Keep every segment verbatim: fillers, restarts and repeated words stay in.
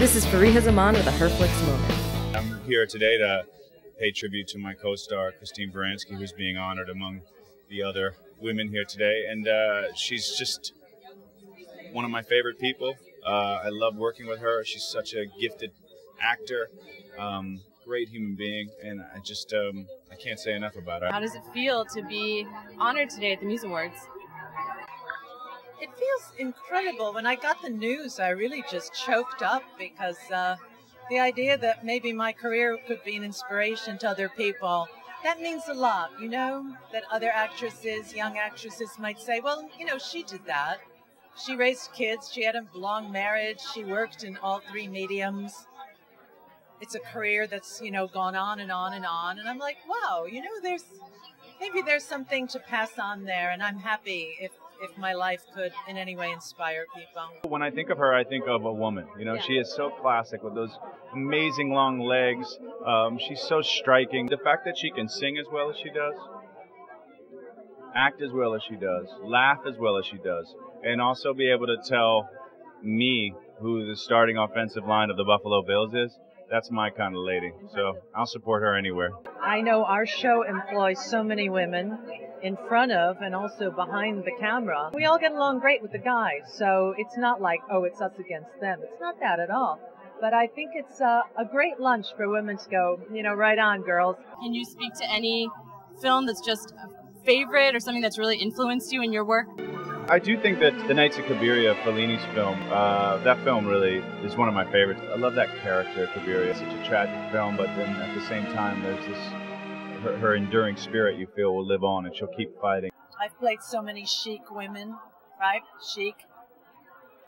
This is Farihah Zaman with a Herflix moment. I'm here today to pay tribute to my co-star, Christine Baranski, who's being honored among the other women here today. And uh, she's just one of my favorite people. Uh, I love working with her. She's such a gifted actor, um, great human being, and I just um, I can't say enough about her. How does it feel to be honored today at the Muse Awards? It feels incredible. When I got the news, I really just choked up because uh, the idea that maybe my career could be an inspiration to other people, that means a lot, you know, that other actresses, young actresses might say, well, you know, she did that. She raised kids, she had a long marriage, she worked in all three mediums. It's a career that's, you know, gone on and on and on. And I'm like, wow, you know, there's maybe there's something to pass on there, and I'm happy if if my life could in any way inspire people. When I think of her, I think of a woman. You know, yeah. She is so classic with those amazing long legs. Um, she's so striking. The fact that she can sing as well as she does, act as well as she does, laugh as well as she does, and also be able to tell me who the starting offensive line of the Buffalo Bills is, that's my kind of lady. So I'll support her anywhere. I know our show employs so many women in front of and also behind the camera. We all get along great with the guys, so it's not like, oh, it's us against them. It's not that at all. But I think it's a, a great lunch for women to go, you know, right on, girls. Can you speak to any film that's just a favorite or something that's really influenced you in your work? I do think that The Nights of Cabiria, Fellini's film, uh, that film really is one of my favorites. I love that character, Cabiria. It's such a tragic film, but then at the same time, there's this, her, her enduring spirit you feel will live on and she'll keep fighting. I've played so many chic women, right? Chic.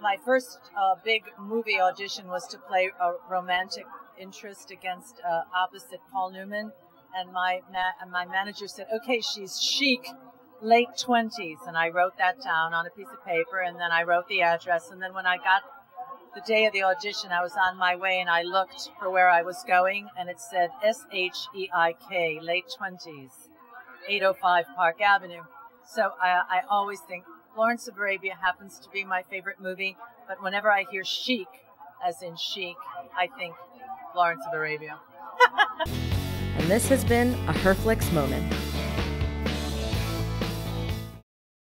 My first uh, big movie audition was to play a romantic interest against uh, opposite Paul Newman, and my, ma and my manager said, okay, she's chic. late twenties, and I wrote that down on a piece of paper, and then I wrote the address, and then when I got the day of the audition, I was on my way, and I looked for where I was going, and it said S H E I K, late twenties, eight oh five Park Avenue. So I, I always think Lawrence of Arabia happens to be my favorite movie, but whenever I hear chic, as in chic, I think Lawrence of Arabia. And this has been a Herflix moment.